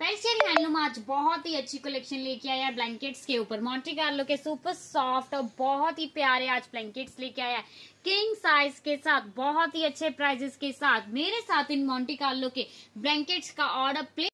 Persian handloom आज बहुत ही अच्छी कलेक्शन लेके आया है ब्लैंकेट्स के ऊपर। मॉन्टे कार्लो के सुपर सॉफ्ट और बहुत ही प्यारे आज ब्लैंकेट्स लेके आया है किंग साइज के साथ बहुत ही अच्छे प्राइजेस के साथ। मेरे साथ इन मॉन्टे कार्लो के ब्लैंकेट्स का ऑर्डर प्लेस